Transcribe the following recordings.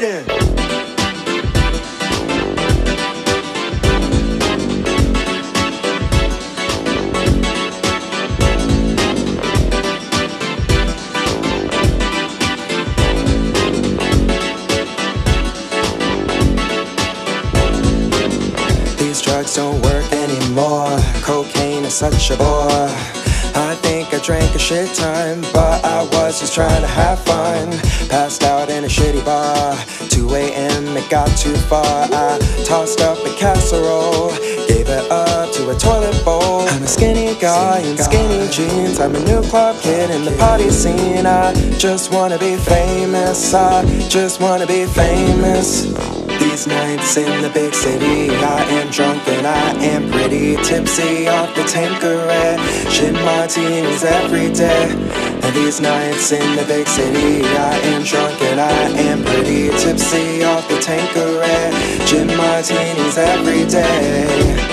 waiting. These drugs don't work anymore. Cocaine is such a bore. I think I drank a shit ton, but I was just trying to have fun. Passed out in a shitty bar. 2 a.m. it got too far. I tossed up a casserole, gave it up to a toilet bowl. I'm a skinny guy in skinny jeans. I'm a new club kid in the party scene. I just wanna be famous. I just wanna be famous. These nights in the big city, I am drunk and I am pretty tipsy off the Tanqueray. Gin martinis every day. And these nights in the big city, I am drunk and I am pretty tipsy off the Tanqueray. Gin martinis every day.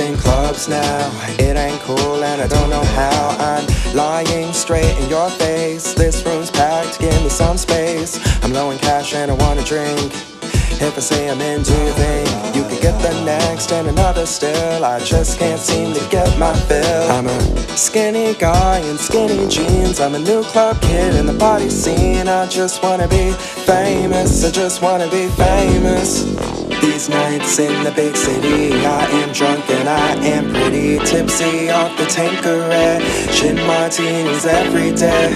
In clubs now, it ain't cool and I don't know how. I'm lying straight in your face. This room's packed, give me some space. I'm low in cash and I want a drink. If I say I'm into your thing, you could get the next and another still. I just can't seem to get my fill. I'm a skinny guy in skinny jeans. I'm a new club kid in the party scene. I just wanna be famous. I just wanna be famous. These nights in the big city, I am drunk and I am pretty tipsy off the Tanqueray. Gin martinis every day.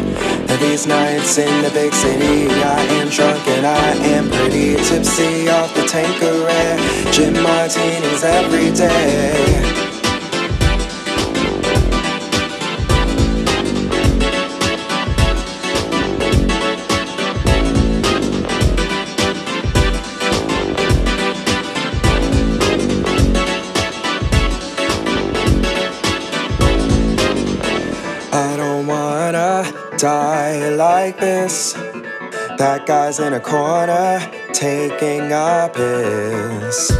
And these nights in the big city, I am drunk and I am pretty tipsy off the Tanqueray. Gin martinis every day. Die like this. That guy's in a corner taking a piss.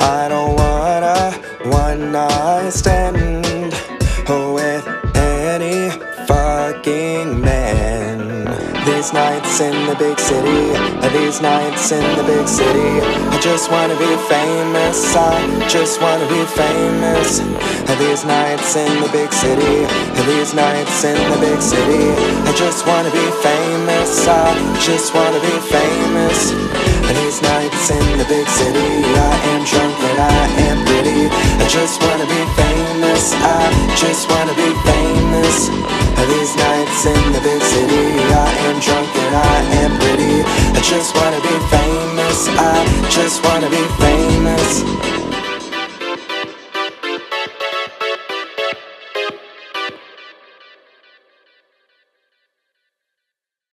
I don't want a one-night stand with any fucking man. These nights in the big city, these nights in the big city, I just wanna be famous. I just wanna be famous. These nights in the big city, these nights in the big city, I just wanna be famous. I just wanna be famous. These nights in the big city, I am drunk and I am pretty. I just wanna be famous. I just wanna be famous. These nights in the big city, I am drunk and I am pretty. I just wanna be famous. I just wanna be famous.